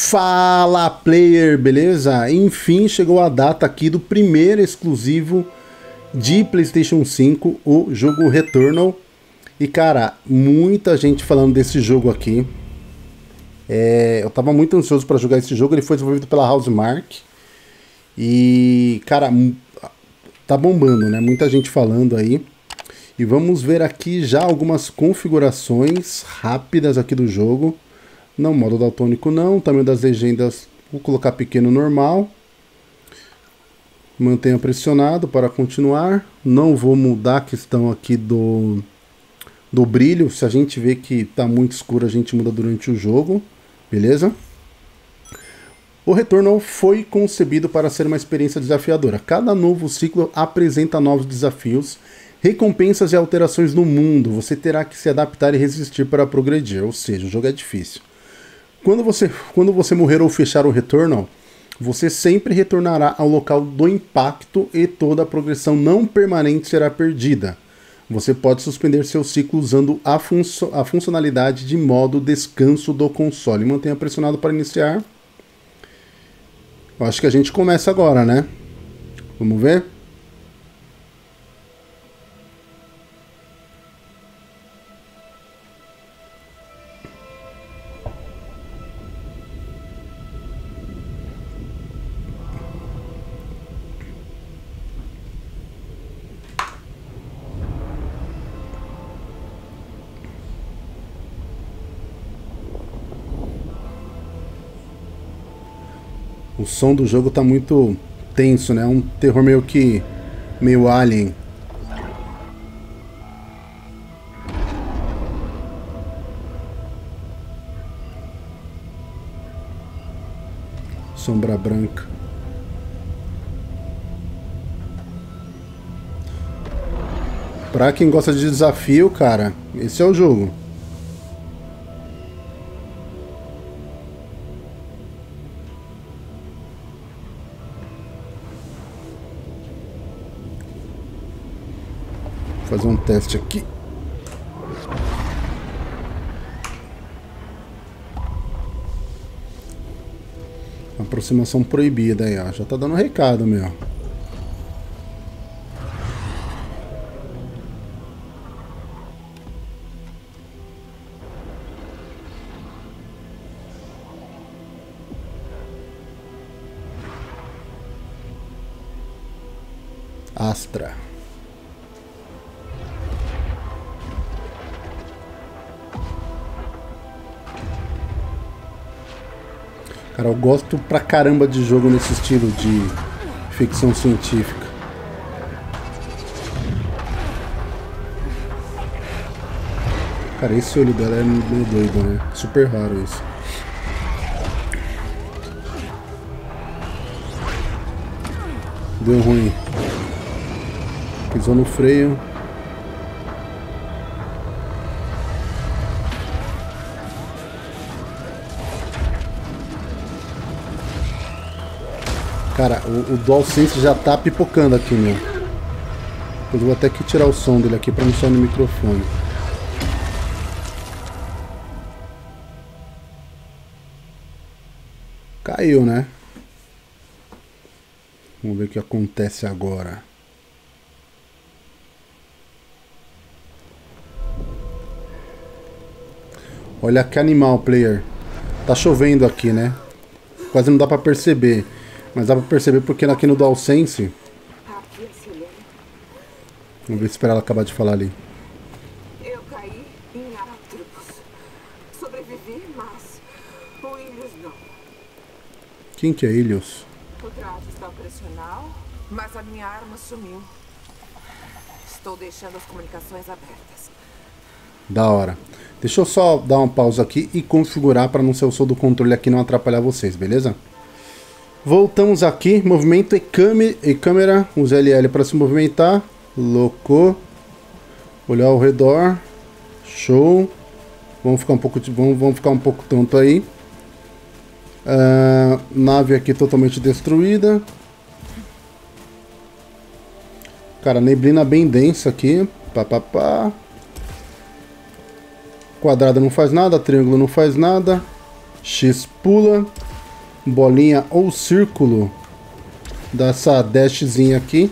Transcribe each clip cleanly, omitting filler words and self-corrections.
Fala player, beleza? Enfim, chegou a data aqui do primeiro exclusivo de PlayStation 5, o jogo Returnal. E cara, muita gente falando desse jogo aqui. Eu tava muito ansioso para jogar esse jogo, ele foi desenvolvido pela Housemarque. E cara, tá bombando, né? Muita gente falando aí. E vamos ver aqui já algumas configurações rápidas aqui do jogo. Não, modo daltônico não. Tamanho das legendas, vou colocar pequeno normal. Mantenha pressionado para continuar. Não vou mudar a questão aqui do brilho. Se a gente vê que está muito escuro, a gente muda durante o jogo. Beleza? O Returnal foi concebido para ser uma experiência desafiadora. Cada novo ciclo apresenta novos desafios, recompensas e alterações no mundo. Você terá que se adaptar e resistir para progredir. Ou seja, o jogo é difícil. Quando você morrer ou fechar o Returnal, você sempre retornará ao local do impacto e toda a progressão não permanente será perdida. Você pode suspender seu ciclo usando a funcionalidade de modo descanso do console. Mantenha pressionado para iniciar. Eu acho que a gente começa agora, né? Vamos ver? O som do jogo tá muito tenso, né? É um terror meio alien. Sombra branca. Pra quem gosta de desafio, cara, esse é o jogo. Fazer um teste aqui. Aproximação proibida aí, ó. Já tá dando um recado, meu. Astra. Cara, eu gosto pra caramba de jogo nesse estilo de ficção científica. Cara, esse olho dela é meio doido, né? Super raro isso. Deu ruim. Pisou no freio. Cara, o DualSense já tá pipocando aqui, meu. Eu vou até que tirar o som dele aqui pra não soar no microfone. Caiu, né? Vamos ver o que acontece agora. Olha que animal, player. Tá chovendo aqui, né? Quase não dá pra perceber. Mas dá pra perceber porque aqui no DualSense... Vamos ver se ela acabar de falar ali. Eu caí em Atropos. Sobrevivi, mas o Helios não. Quem que é Helios? O traje está operacional, mas a minha arma sumiu. Estou deixando as comunicações abertas. Da hora. Deixa eu só dar uma pausa aqui e configurar para não ser o som do controle aqui não atrapalhar vocês, beleza? Voltamos aqui, movimento e câmera, use LL para se movimentar, louco, olhar ao redor, show, vamos ficar um pouco tonto aí, nave aqui totalmente destruída, cara, neblina bem densa aqui, papapá, quadrado não faz nada, triângulo não faz nada, X pula, bolinha ou círculo, dá essa dashzinha aqui.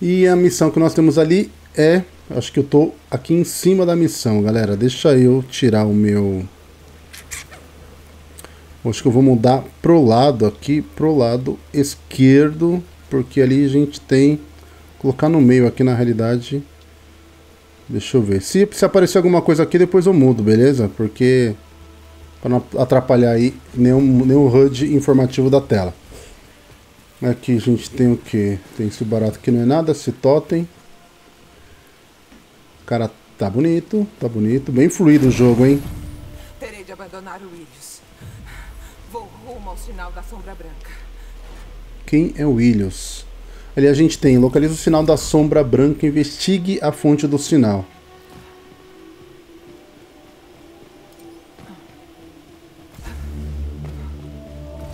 E a missão que nós temos ali é... acho que eu tô aqui em cima da missão, galera. Deixa eu tirar o meu... acho que eu vou mudar pro lado aqui, pro lado esquerdo, porque ali a gente tem... colocar no meio aqui na realidade. Deixa eu ver. Se aparecer alguma coisa aqui, depois eu mudo, beleza? Porque... para não atrapalhar aí nenhum HUD informativo da tela. Aqui a gente tem o que? Tem esse barato que não é nada, esse totem. Cara, tá bonito, tá bonito. Bem fluido o jogo, hein? Terei de abandonar o Helios. Vou rumo ao sinal da sombra branca. Quem é o Helios? Ali a gente tem, localiza o sinal da sombra branca, investigue a fonte do sinal.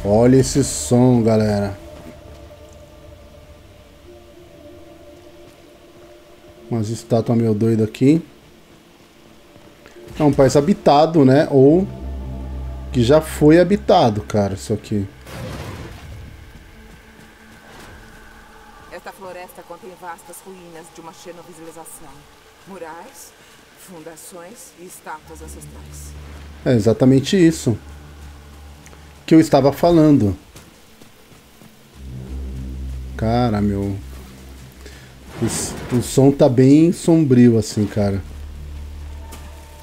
Olha esse som, galera. Umas estátuas meio doidas aqui. É um país habitado, né? Ou que já foi habitado, cara, isso aqui. Esta floresta contém vastas ruínas de uma xenovisualização. Murais, fundações e estátuas ancestrais. É exatamente isso que eu estava falando. Cara, meu... O som tá bem sombrio assim, cara.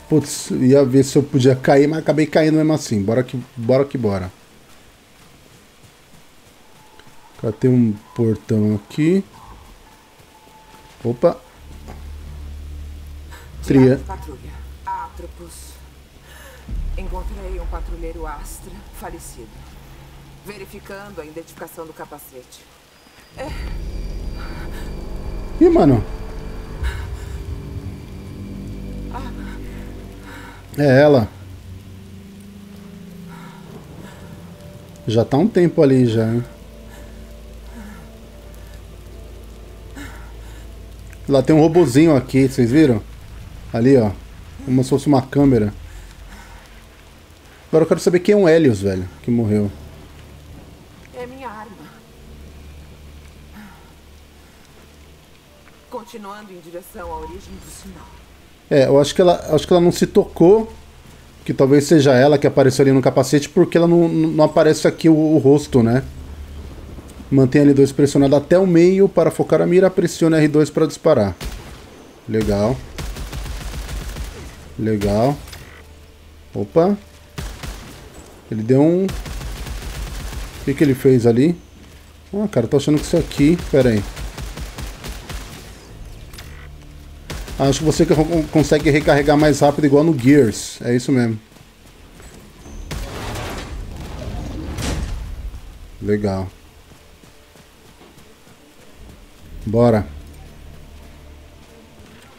Putz, ia ver se eu podia cair, mas acabei caindo mesmo assim. Bora que bora. Cara, tem um portão aqui. Opa. Tria. Patrulha. Atropos. Encontrei um patrulheiro Astra falecido, verificando a identificação do capacete. Ih, mano. É ela. Já tá um tempo ali já, hein? Lá tem um robozinho aqui, vocês viram? Ali, ó. Como se fosse uma câmera. Agora eu quero saber quem é um Helios, velho, que morreu. É minha arma. Continuando em direção à origem do sinal. É, eu acho que ela não se tocou, que talvez seja ela que apareceu ali no capacete, porque ela não aparece aqui o rosto, né? Mantenha L2 pressionado até o meio para focar a mira, pressione R2 para disparar. Legal. Legal. Opa. Ele deu um... O que que ele fez ali? Ah, cara, eu tô achando que isso aqui... Pera aí. Acho que você consegue recarregar mais rápido, igual no Gears. É isso mesmo. Legal. Bora.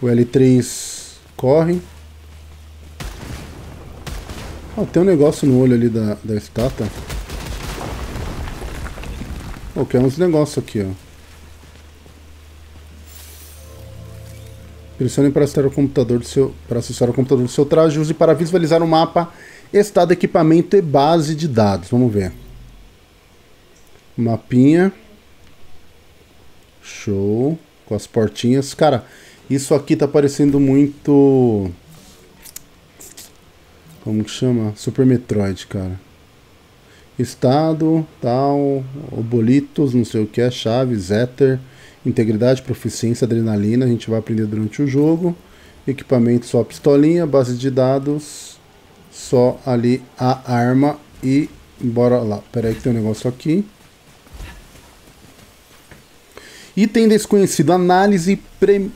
O L3 corre. Oh, tem um negócio no olho ali da estátua. Oh, tem uns negócios aqui, ó. Pressione para acessar o computador do seu traje. Use para visualizar o mapa, estado, equipamento e base de dados. Vamos ver. Mapinha. Show. Com as portinhas. Cara, isso aqui tá parecendo muito... como que chama? Super Metroid, cara. Estado, tal, obolitos, não sei o que é, chaves, éter, integridade, proficiência, adrenalina, a gente vai aprender durante o jogo. Equipamento, só a pistolinha, base de dados, só ali a arma e bora lá. Pera aí que tem um negócio aqui. Item desconhecido, análise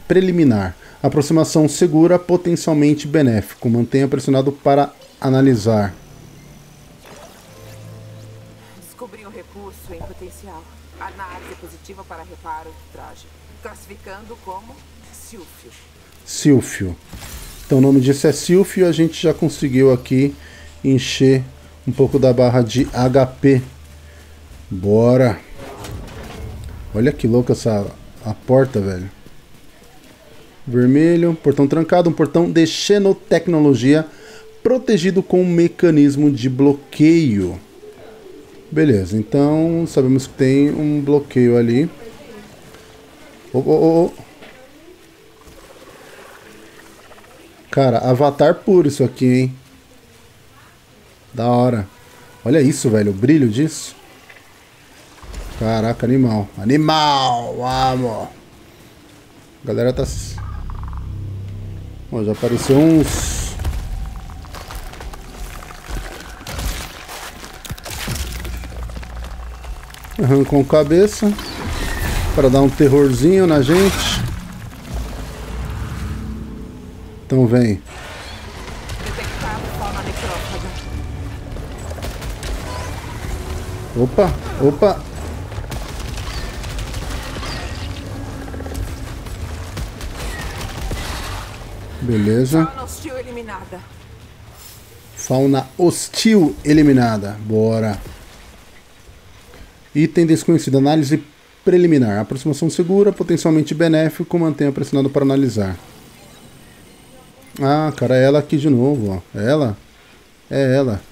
preliminar. Aproximação segura, potencialmente benéfico. Mantenha pressionado para analisar. Descobri um recurso em potencial. Análise positiva para reparo do traje. Classificando como Sílfio. Sílfio. Então o nome disso é Sílfio. A gente já conseguiu aqui encher um pouco da barra de HP. Bora. Olha que louca a porta, velho. Vermelho, portão trancado, um portão de xenotecnologia protegido com um mecanismo de bloqueio. Beleza, então sabemos que tem um bloqueio ali. Cara, avatar puro isso aqui, hein? Da hora. Olha isso, velho, o brilho disso. Caraca, animal. Animal! Vamos! A galera tá... Bom, já apareceu uns... Arrancou a cabeça. Para dar um terrorzinho na gente. Então vem. Opa, opa. Beleza. Fauna hostil eliminada. Fauna hostil eliminada. Bora. Item desconhecido. Análise preliminar. Aproximação segura, potencialmente benéfico. Mantenha pressionado para analisar. Ah, cara, é ela aqui de novo, ó. Ela? É ela.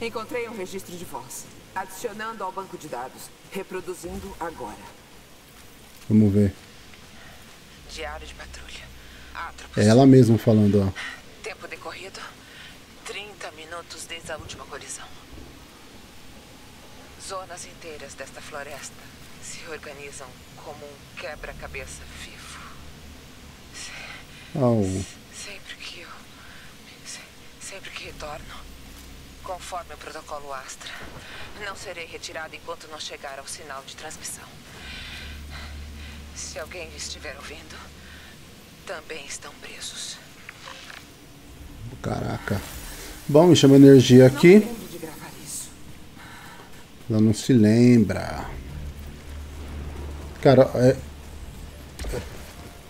Encontrei um registro de voz. Adicionando ao banco de dados. Reproduzindo agora. Vamos ver. Diário de patrulha. Atropos. É ela mesma falando, ó. Tempo decorrido, 30 minutos desde a última colisão. Zonas inteiras desta floresta se organizam como um quebra-cabeça vivo. Sempre que retorno, conforme o protocolo Astra, não serei retirado enquanto não chegar ao sinal de transmissão. Se alguém estiver ouvindo... também estão presos. Caraca. Bom, me chama energia aqui. Ela não se lembra. Cara, é...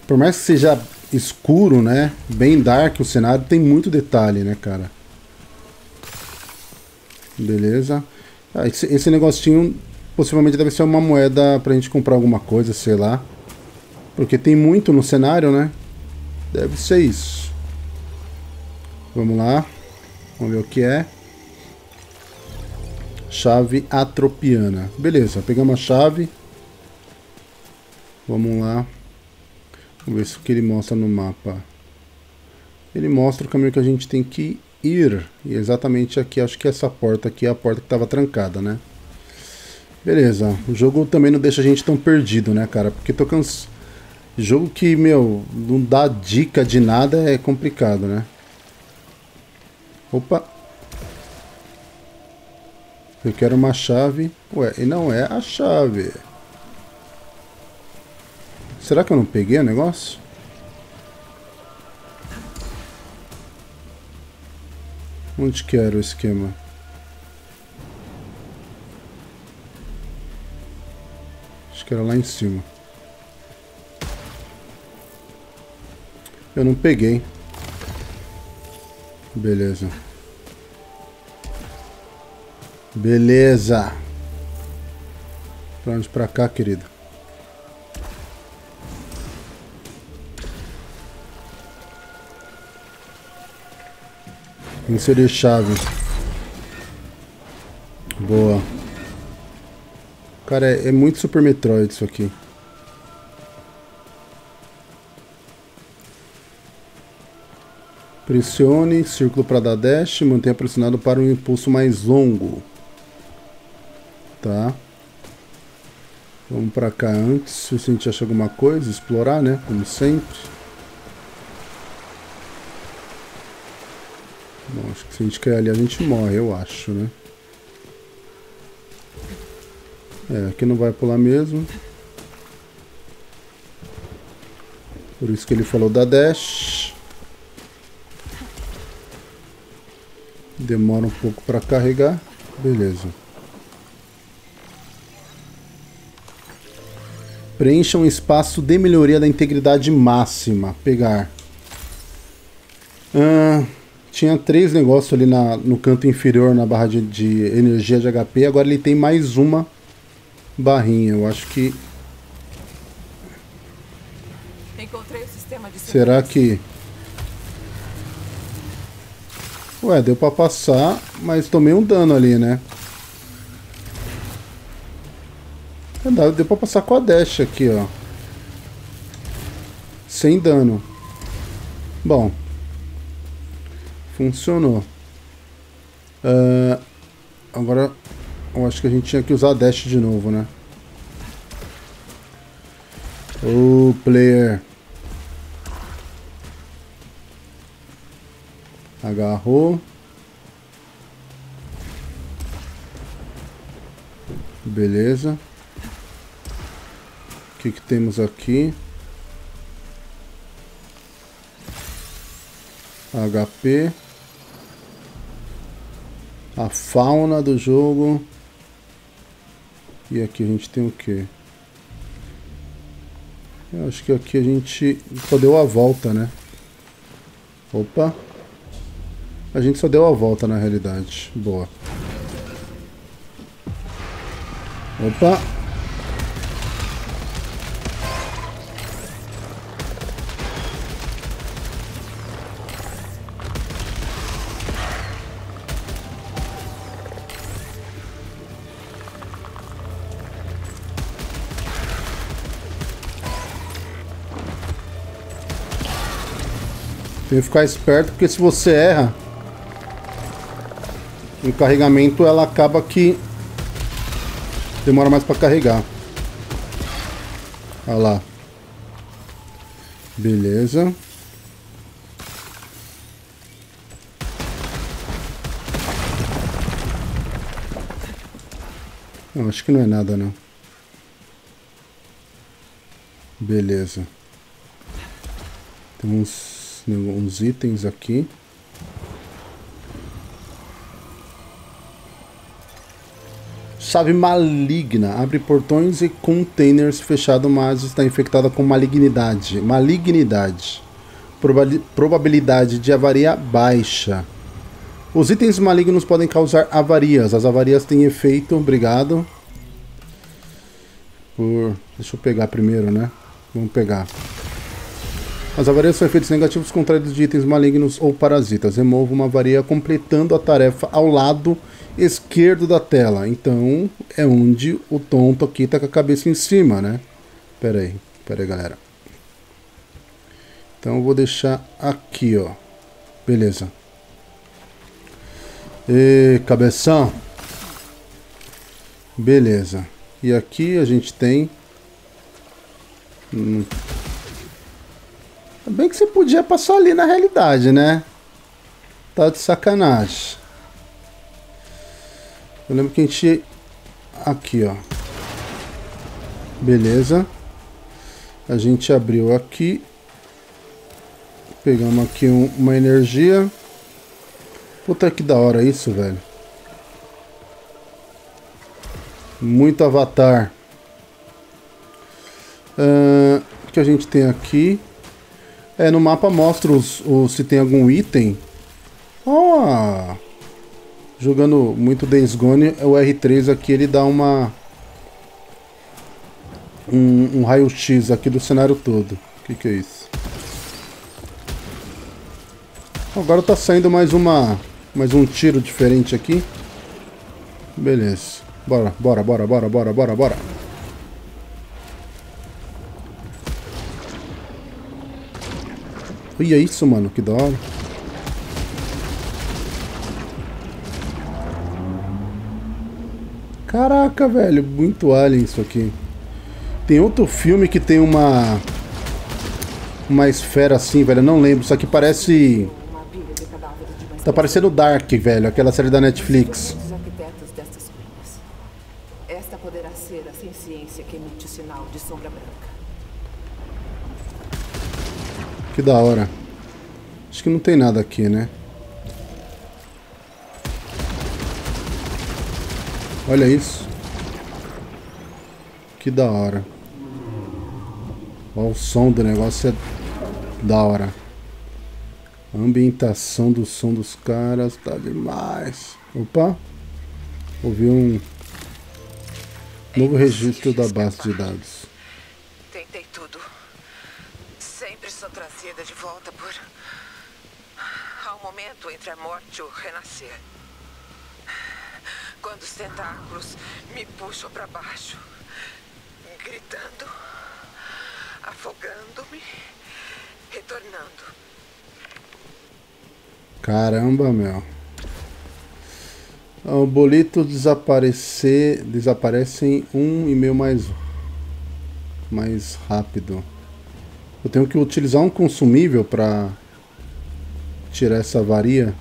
por mais que seja escuro, né? Bem dark o cenário, tem muito detalhe, né, cara? Beleza. Ah, esse negocinho possivelmente deve ser uma moeda pra gente comprar alguma coisa, sei lá. Porque tem muito no cenário, né? Deve ser isso. Vamos lá. Vamos ver o que é. Chave atropiana. Beleza, pegamos a chave. Vamos lá. Vamos ver se o que ele mostra no mapa. Ele mostra o caminho que a gente tem que ir. E exatamente aqui, acho que essa porta aqui é a porta que estava trancada, né? Beleza. O jogo também não deixa a gente tão perdido, né, cara? Porque tô cansado. Jogo que, meu, não dá dica de nada é complicado, né? Opa! Eu quero uma chave. Ué, e não é a chave. Será que eu não peguei o negócio? Onde que era o esquema? Acho que era lá em cima. Eu não peguei. Beleza. Beleza. Pra onde? Pra cá, querido. Inserir chave. Boa. Cara, é muito Super Metroid isso aqui. Pressione, círculo para dar dash, mantenha pressionado para um impulso mais longo. Tá. Vamos para cá antes, se a gente achar alguma coisa, explorar, né? Como sempre. Bom, acho que se a gente cair ali a gente morre, eu acho, né? É, aqui não vai pular mesmo. Por isso que ele falou da dash. Demora um pouco para carregar. Beleza. Preencha um espaço de melhoria da integridade máxima. Pegar. Tinha 3 negócios ali no canto inferior, na barra de energia de HP. Agora ele tem mais uma barrinha. Eu acho que... Encontrei o sistema de... Será que... Ué, deu pra passar, mas tomei um dano ali, né? Deu pra passar com a dash aqui, ó. Sem dano. Bom. Funcionou. Agora eu acho que a gente tinha que usar a dash de novo, né? Ô, player. Agarrou. Beleza. O que que temos aqui? HP. A fauna do jogo. E aqui a gente tem o quê? Eu acho que aqui a gente só deu a volta, né? Opa. A gente só deu a volta na realidade. Boa. Opa. Tem que ficar esperto, porque se você erra o carregamento, ela acaba que demora mais para carregar. Olha lá. Beleza. Não, acho que não é nada não. Beleza. Tem uns itens aqui. Chave maligna. Abre portões e containers fechados, mas está infectada com malignidade. Malignidade. Probabilidade de avaria baixa. Os itens malignos podem causar avarias. As avarias têm efeito. Obrigado. Deixa eu pegar primeiro, né? Vamos pegar. As avarias são efeitos negativos contrários de itens malignos ou parasitas. Remova uma avaria completando a tarefa ao lado esquerdo da tela. Então é onde o tonto aqui tá com a cabeça em cima, né? Pera aí, galera. Então eu vou deixar aqui, ó. Beleza. E cabeção. Beleza. E aqui a gente tem... Bem que você podia passar ali na realidade, né? Tá de sacanagem. Eu lembro que a gente... Aqui, ó. Beleza. A gente abriu aqui. Pegamos aqui uma energia. Puta que da hora isso, velho. Muito avatar. O que a gente tem aqui? É, no mapa mostra se tem algum item. Ó! Oh, jogando muito Days Gone, o R3 aqui ele dá um raio-x aqui do cenário todo. O que é isso? Agora tá saindo mais um tiro diferente aqui. Beleza. Bora. E é isso, mano, que da hora. Caraca, velho, muito alien isso aqui. Tem outro filme que tem uma esfera assim, velho, eu não lembro, só que parece... Tá parecendo Dark, velho, aquela série da Netflix. Esta poderá ser a ciência que emite sinal de sombra branca. Que da hora. Acho que não tem nada aqui, né? Olha isso. Que da hora. Ó, o som do negócio é da hora. A ambientação do som dos caras tá demais. Opa. Ouvi um novo registro da base de dados. Tentei tudo. Sou trazida de volta por alma momento entre a morte e o renascer. Quando os tentáculos me puxam para baixo, gritando, afogando-me, retornando. Caramba, meu. O boleto desaparece em 1,5 mais rápido. Eu tenho que utilizar um consumível para tirar essa avaria.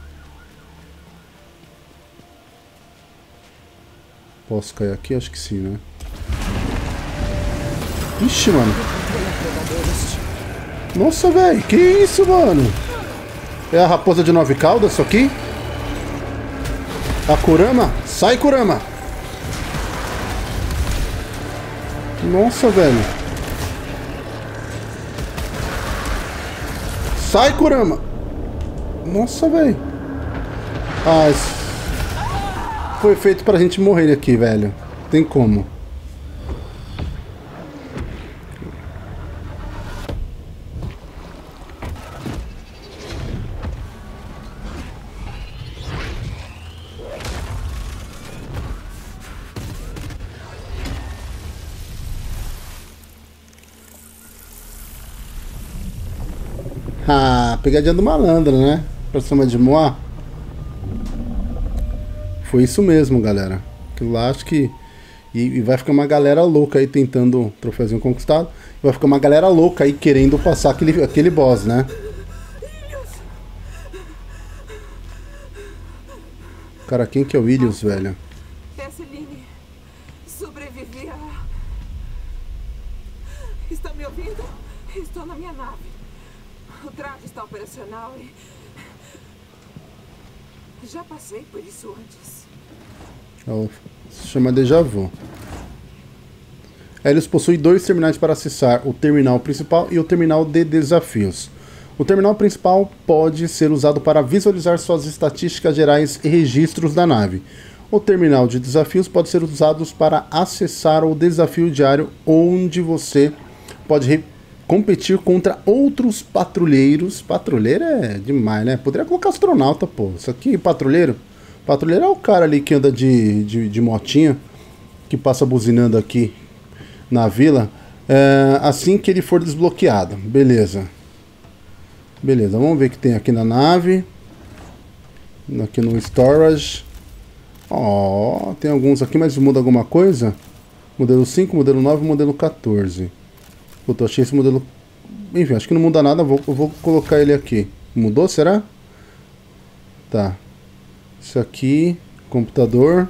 Posso cair aqui? Acho que sim, né? Ixi, mano. Nossa, velho. Que isso, mano? É a raposa de 9 caudas isso aqui? A Kurama? Sai, Kurama! Nossa, velho. Sai, Kurama! Nossa, velho. Ah, isso... Foi feito pra gente morrer aqui, velho. Tem como. Ah, pegadinha do malandro, né? Pra cima de Moá. Foi isso mesmo, galera. Aquilo lá, acho que... E vai ficar uma galera louca aí tentando o troféuzinho conquistado. Vai ficar uma galera louca aí querendo passar aquele boss, né? Cara, quem que é o Helios, velho? Sobrevivi a... Estão me ouvindo? Estou na minha nave. O traje está operacional e... Já passei por isso antes. Oh, se chama déjà vu. Helios possui 2 terminais para acessar, o terminal principal e o terminal de desafios. O terminal principal pode ser usado para visualizar suas estatísticas gerais e registros da nave. O terminal de desafios pode ser usado para acessar o desafio diário, onde você pode competir contra outros patrulheiros. Patrulheiro é demais, né? Poderia colocar astronauta, pô. Isso aqui, patrulheiro. Patrulheiro é o cara ali que anda de motinha, que passa buzinando aqui na vila. É, assim que ele for desbloqueado. Beleza. Beleza, vamos ver o que tem aqui na nave. Aqui no storage. Ó, tem alguns aqui, mas muda alguma coisa? Modelo 5, modelo 9, modelo 14. Puta, eu achei esse modelo... Enfim, acho que não muda nada. Eu vou colocar ele aqui. Mudou, será? Tá. Isso aqui... Computador.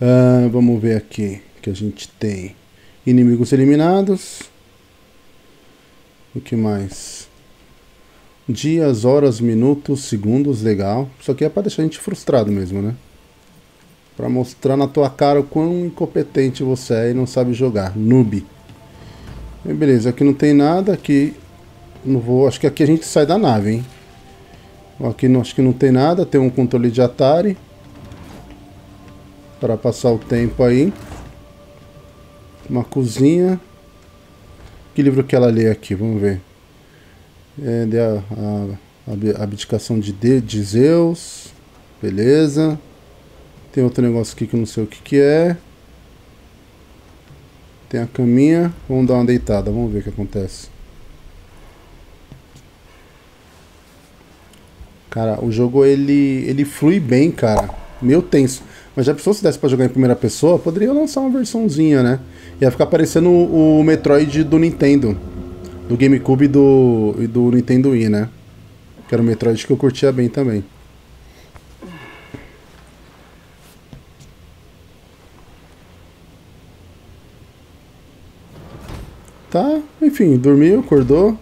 Ah, vamos ver aqui. Que a gente tem... Inimigos eliminados. O que mais? Dias, horas, minutos, segundos, legal. Isso aqui é pra deixar a gente frustrado mesmo, né? Pra mostrar na tua cara o quão incompetente você é e não sabe jogar. Noob. E beleza, aqui não tem nada. Aqui não vou. Acho que aqui a gente sai da nave, hein? Aqui não, acho que não tem nada. Tem um controle de Atari. Pra passar o tempo aí. Uma cozinha. Que livro que ela lê aqui? Vamos ver. É, a abdicação de Zeus. Beleza. Tem outro negócio aqui que eu não sei o que é. Tem a caminha. Vamos dar uma deitada, vamos ver o que acontece. Cara, o jogo ele flui bem, cara. Meio tenso. Mas já pensou se desse pra jogar em primeira pessoa? Poderia lançar uma versãozinha, né? Ia ficar parecendo o Metroid do Nintendo. Do GameCube e do Nintendo Wii, né? Que era o Metroid que eu curtia bem também. Tá, enfim, dormiu, acordou.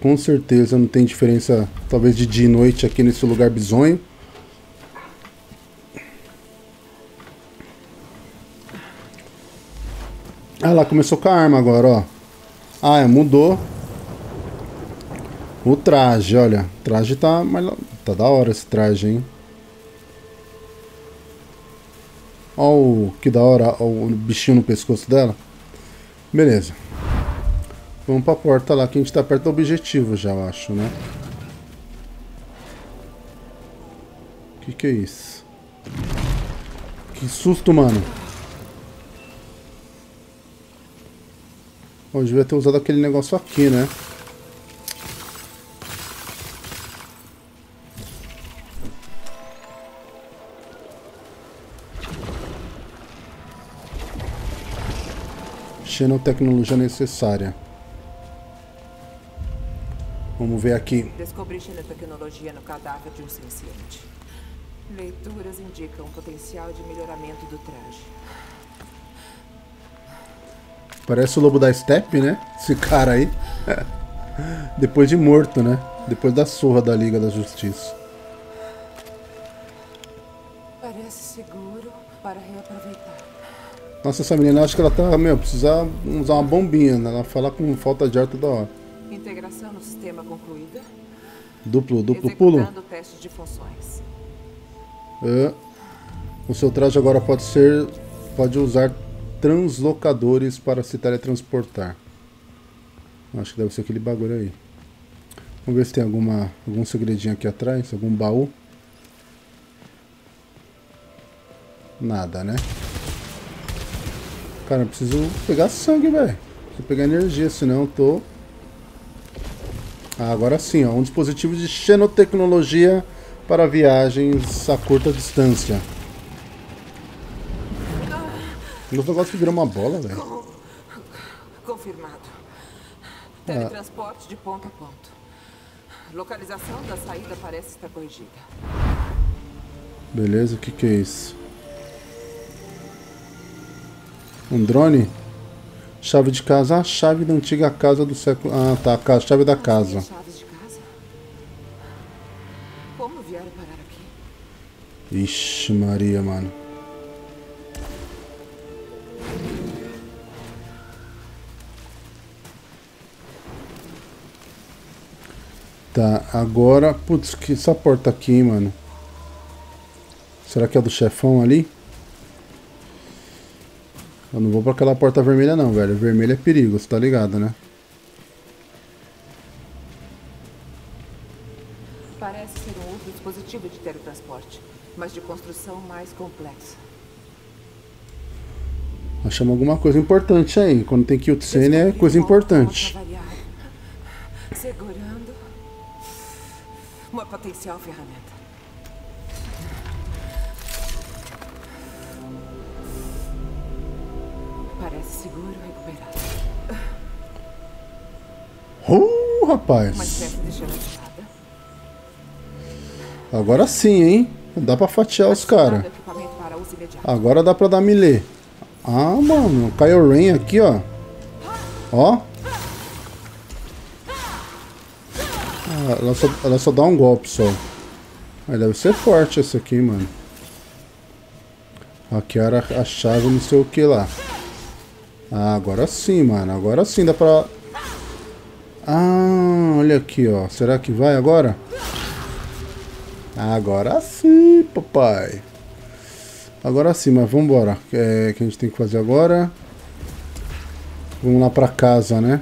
Com certeza não tem diferença, talvez, de dia e noite aqui nesse lugar bizonho. Ah lá, começou com a arma agora, ó. Ah, é, mudou o traje, olha. O traje tá da hora esse traje, hein? Olha que da hora, o bichinho no pescoço dela. Beleza. Vamos pra porta lá, que a gente tá perto do objetivo já, eu acho, né? Que é isso? Que susto, mano. Eu devia ter usado aquele negócio aqui, né? Xenotecnologia necessária. Vamos ver aqui. Descobri xenotecnologia no cadáver de um senciente. Leituras indicam potencial de melhoramento do traje. Parece o lobo da steppe, né? Esse cara aí. Depois de morto, né? Depois da surra da Liga da Justiça. Parece seguro para reaproveitar. Nossa, essa menina, acho que ela tá, meu, precisa usar uma bombinha, né? Ela fala com falta de ar toda hora. Integração no sistema concluída. Duplo pulo. Teste de funções. É. O seu traje agora pode usar translocadores para se teletransportar. Acho que deve ser aquele bagulho aí. Vamos ver se tem algum segredinho aqui atrás, algum baú. Nada, né? Cara, eu preciso pegar sangue, velho. Preciso pegar energia, senão eu tô... Ah, agora sim, ó. Um dispositivo de xenotecnologia para viagens a curta distância. Meu negócio que virou uma bola, velho. Confirmado. Teletransporte de ponto a ponto. Localização da saída parece estar corrigida. Beleza, o que é isso? Um drone? Chave de casa. A chave da antiga casa do século... Ah, tá. A chave da casa. Como vieram parar aqui? Ixi, Maria, mano. Tá, agora... Putz, que essa porta aqui, hein, mano? Será que é do chefão ali? Eu não vou pra aquela porta vermelha não, velho. Vermelha é perigo, você tá ligado, né? Parece ser um outro dispositivo de teletransporte, mas de construção mais complexa. Achamos alguma coisa importante aí. Quando tem kill scene é coisa importante. Segurando... Uma potencial ferramenta. Parece seguro recuperar. Oh, rapaz. Uma espécie de gelatina. Agora sim, hein? Dá pra fatiar os caras. Agora dá pra dar melee. Ah, mano. Kylo Ren aqui, ó. Ó. Ela só dá um golpe só. Mas deve ser forte esse aqui, mano. Aqui era a chave, não sei o que lá. Ah, agora sim, mano. Agora sim dá pra... Ah, olha aqui, ó. Será que vai agora? Agora sim, papai. Agora sim, mas vambora. O que a gente tem que fazer agora? Vamos lá pra casa, né?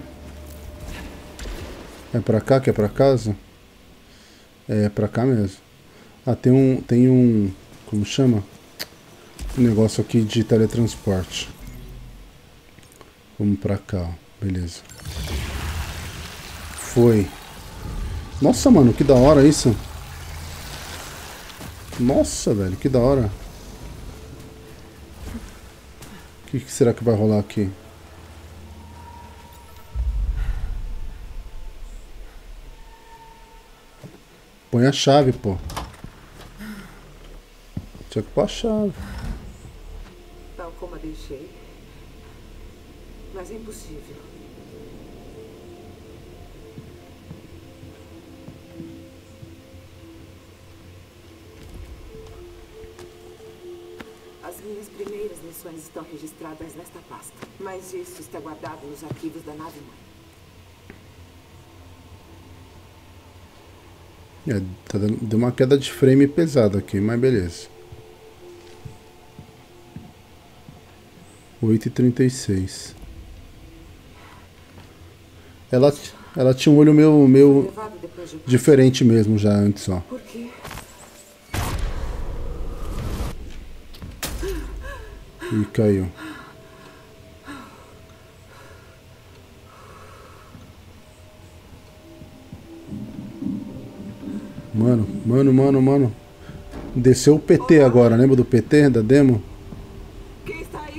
É pra cá que é pra casa? É pra cá mesmo. Ah, tem um... Como chama? Um negócio aqui de teletransporte. Vamos pra cá, ó. Beleza. Foi. Nossa, mano, que da hora isso. Nossa, velho, que da hora. O que será que vai rolar aqui? Põe a chave, pô. Tinha que pôr a chave. Tal como a deixei. Mas é impossível. As minhas primeiras missões estão registradas nesta pasta. Mas isso está guardado nos arquivos da nave-mãe. É, tá dando, deu uma queda de frame pesada aqui, mas beleza. 8h36. Ela tinha um olho meio diferente mesmo já antes, ó. Por quê? E caiu. Mano. Desceu o PT agora, lembra do PT da demo? Quem está aí?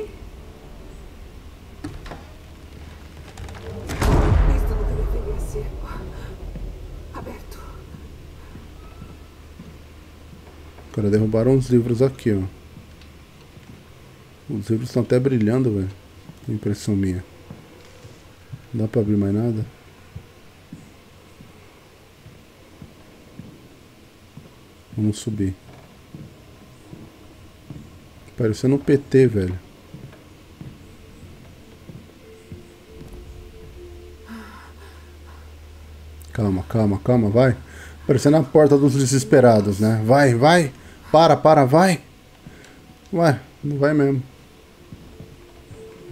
Isso não deveria ser aberto. Cara, derrubaram uns livros aqui, ó. Os livros estão até brilhando, velho. Impressão minha. Não dá pra abrir mais nada? Vamos subir. Parecendo um PT, velho. Calma, vai. Parecendo a porta dos desesperados, né? Vai. Para, vai. Ué, não vai mesmo.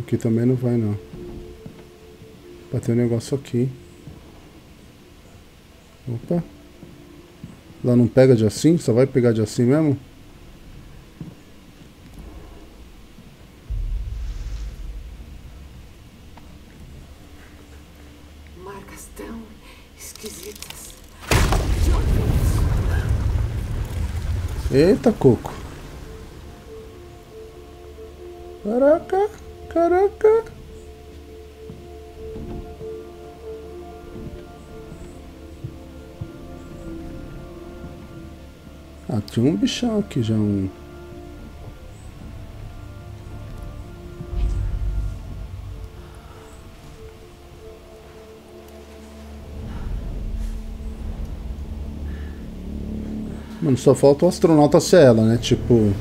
Aqui também não vai, não. Bateu um negócio aqui. Opa. Lá não pega de assim? Só vai pegar de assim mesmo? Marcas tão esquisitas. Eita, coco. Caraca. Ah, tinha um bichão aqui já, um... Mano, só falta o astronauta ser ela, né? Tipo...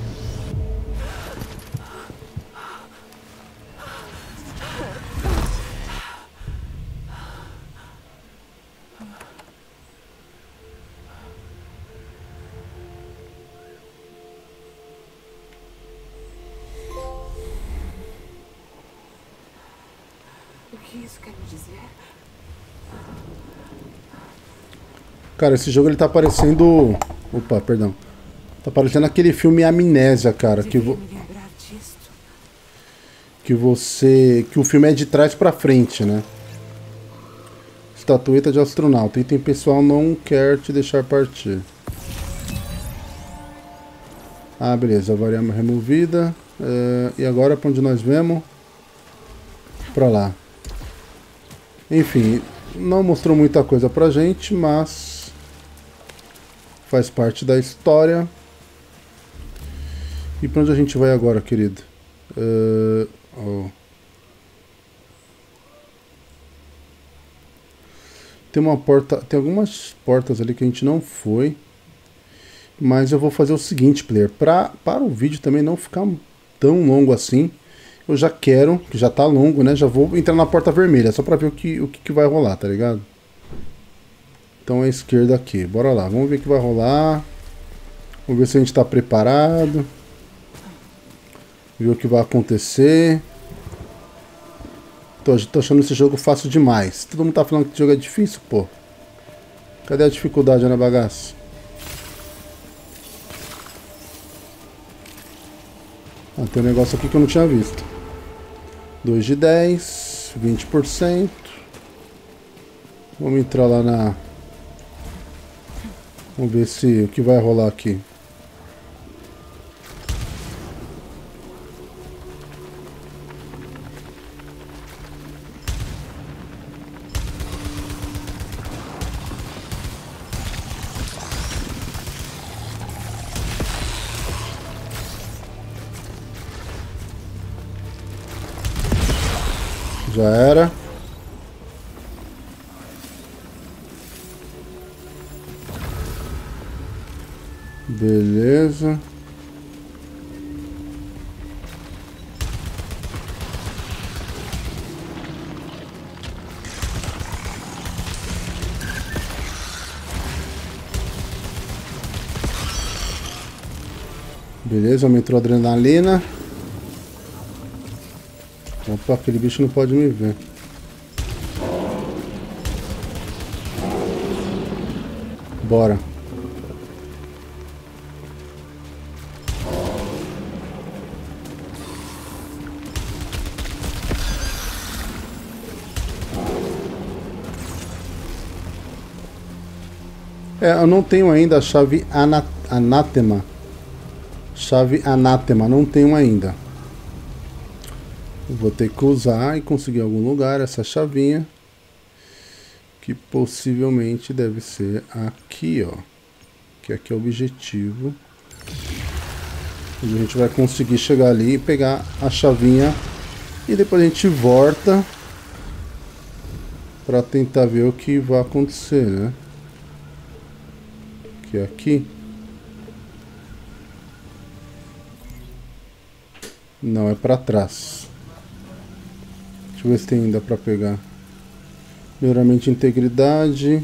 Cara, esse jogo ele tá parecendo... Opa, perdão. Tá parecendo aquele filme Amnésia, cara. Que o filme é de trás pra frente, né? Estatueta de astronauta. Item pessoal não quer te deixar partir. Ah, beleza. A variável removida. E agora pra onde nós vemos? Pra lá. Enfim, não mostrou muita coisa pra gente, mas... faz parte da história. E pra onde a gente vai agora, querido? Tem uma porta. Tem algumas portas ali que a gente não foi. Mas eu vou fazer o seguinte, player. Para o vídeo também não ficar tão longo assim. Eu já quero, que já tá longo, né? Já vou entrar na porta vermelha, só pra ver o que vai rolar, tá ligado? Então é a esquerda aqui, bora lá, vamos ver o que vai rolar. Vamos ver se a gente tá preparado. Ver o que vai acontecer. Tô achando esse jogo fácil demais. Todo mundo tá falando que esse jogo é difícil, pô. Cadê a dificuldade na bagaça? Ah, tem um negócio aqui que eu não tinha visto. 2 de 10, 20%. Vamos entrar lá na... Vamos ver se o que vai rolar aqui. Já era. Beleza. Beleza, aumentou a adrenalina. Pô, aquele bicho não pode me ver. Bora. É, eu não tenho ainda a chave anátema. Chave anátema, não tenho ainda. Vou ter que usar e conseguir em algum lugar essa chavinha. Que possivelmente deve ser aqui, ó. Que aqui é o objetivo. A gente vai conseguir chegar ali e pegar a chavinha. E depois a gente volta pra tentar ver o que vai acontecer, né? Que é aqui. Não, é pra trás. Deixa eu ver se tem ainda pra pegar. Melhoramento de integridade.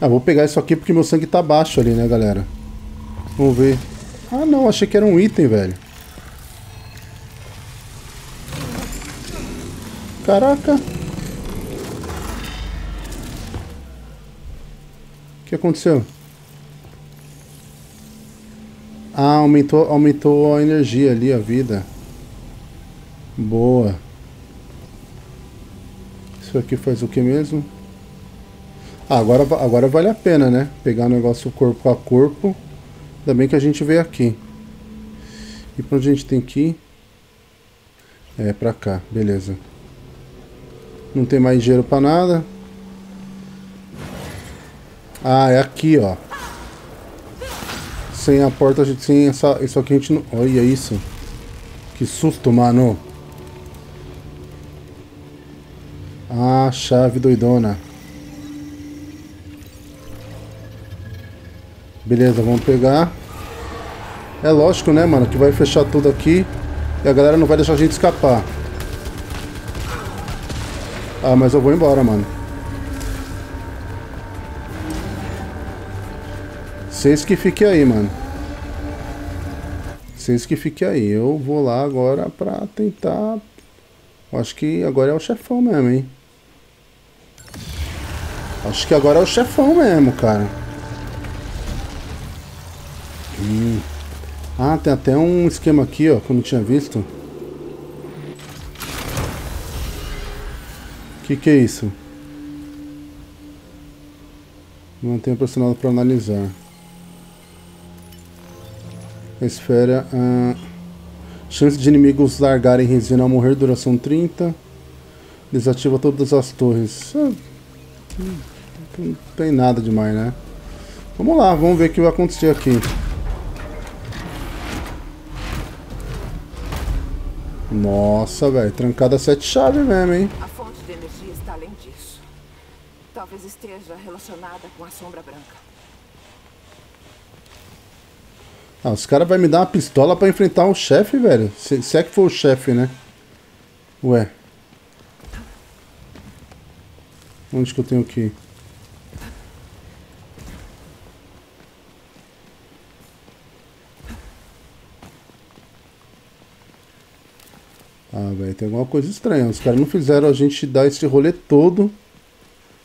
Ah, vou pegar isso aqui porque meu sangue tá baixo ali, né, galera? Vamos ver. Ah, não, achei que era um item, velho. Caraca. O que aconteceu? Ah, aumentou a energia ali, a vida. Boa. Isso aqui faz o que mesmo? Ah, agora vale a pena, né? Pegar o negócio corpo a corpo. Ainda bem que a gente veio aqui. E pra onde a gente tem que ir? É, pra cá. Beleza. Não tem mais dinheiro pra nada. Ah, é aqui, ó. Sem a porta, a gente, sem essa, isso aqui a gente não... Olha isso. Que susto, mano. Ah, chave doidona. Beleza, vamos pegar. É lógico, né, mano, que vai fechar tudo aqui. E a galera não vai deixar a gente escapar. Ah, mas eu vou embora, mano. 6 que fique aí, mano. 6 que fique aí. Eu vou lá agora pra tentar... Acho que agora é o chefão mesmo, hein. Acho que agora é o chefão mesmo, cara. Ah, tem até um esquema aqui, ó, que eu não tinha visto. Que é isso? Mantenha pressionado pra analisar. A esfera... chance de inimigos largarem resina ao morrer, duração 30. Desativa todas as torres. Não tem nada demais, né? Vamos lá, vamos ver o que vai acontecer aqui. Nossa, velho, trancada 7 chaves mesmo, hein? A fonte de energia está além disso. Talvez esteja relacionada com a sombra branca. Ah, os caras vão me dar uma pistola pra enfrentar um chefe, velho. Se é que for o chefe, né? Ué. Onde que eu tenho que ir? Ah, velho, tem alguma coisa estranha. Os caras não fizeram a gente dar esse rolê todo.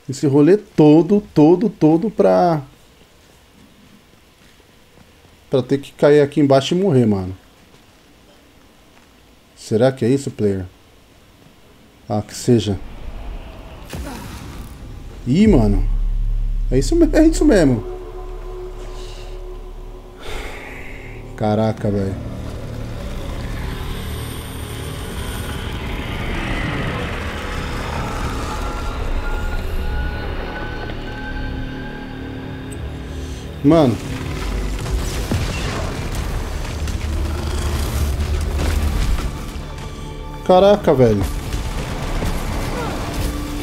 Esse rolê todo pra... Pra ter que cair aqui embaixo e morrer, mano. Será que é isso, player? Ah, que seja. Ih, mano. É isso mesmo. Caraca, velho. Mano. Caraca, velho.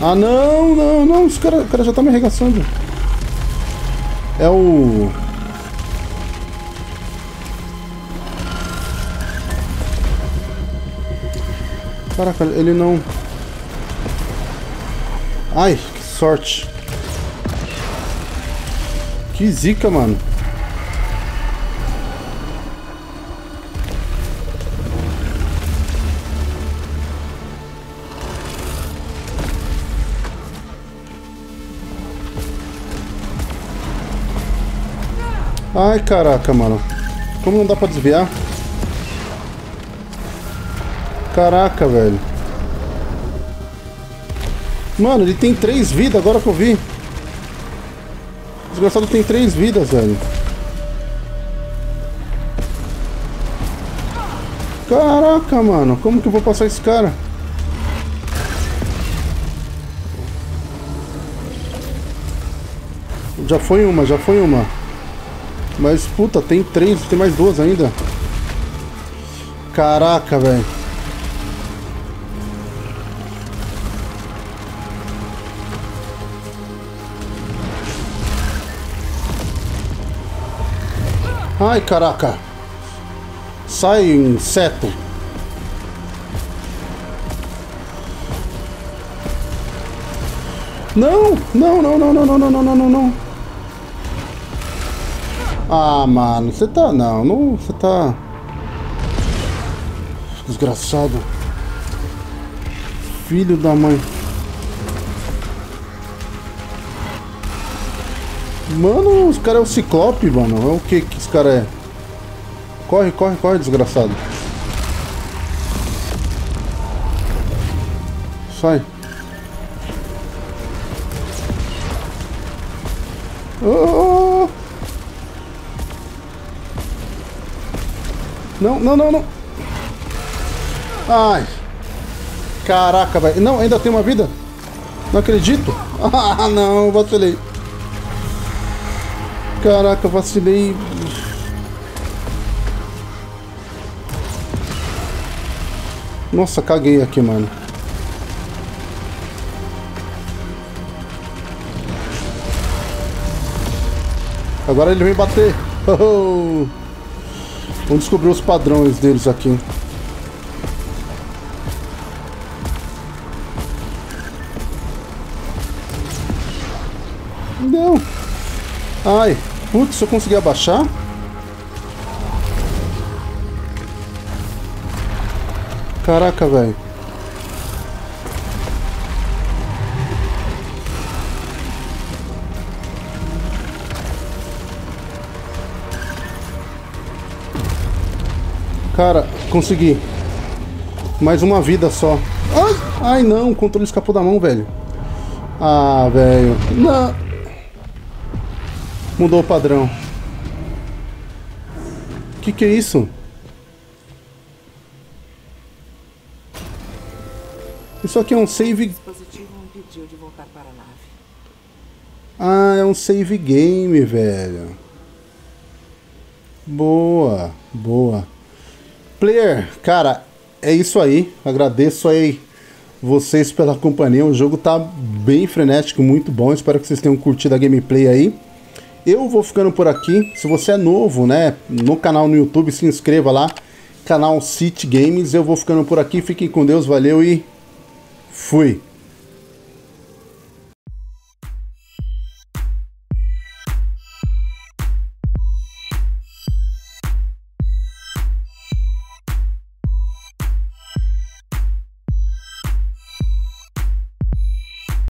Ah, não. Os cara já tá me arregaçando. É o... Caraca, ele não... Ai, que sorte. Que zica, mano. Ai, caraca, mano. Como não dá pra desviar? Caraca, velho. Mano, ele tem 3 vidas, agora que eu vi. O desgraçado tem 3 vidas, velho. Caraca, mano. Como que eu vou passar esse cara? Já foi uma, já foi uma. Mas, puta, tem 3, tem mais 2 ainda. Caraca, velho. Ai, caraca. Sai, inseto. Não, não, não, não, não, não, não, não, não, não. Ah, mano, você tá... Não, não, você tá... Desgraçado. Filho da mãe. Mano, os caras é o Ciclope, mano. É o que que esse cara é? Corre, corre, corre, desgraçado. Sai. Oh! Não, não, não, não. Ai. Caraca, velho. Não, ainda tem uma vida? Não acredito. Ah, não, vacilei. Caraca, vacilei. Nossa, caguei aqui, mano. Agora ele vem bater. Oh! Vamos descobrir os padrões deles aqui. Não. Ai, putz, se eu conseguir abaixar. Caraca, velho. Cara, consegui. Mais uma vida só. Ai, ai não, o controle escapou da mão, velho. Ah, velho. Não. Mudou o padrão. Que é isso? Isso aqui é um save... O dispositivo me pediu de voltar para a nave. Ah, é um save game, velho. Boa, boa. Player, cara, é isso aí. Agradeço aí vocês pela companhia. O jogo tá bem frenético, muito bom. Espero que vocês tenham curtido a gameplay aí. Eu vou ficando por aqui. Se você é novo, né, no canal no YouTube, se inscreva lá. Canal City Games. Eu vou ficando por aqui. Fiquem com Deus, valeu e... Fui.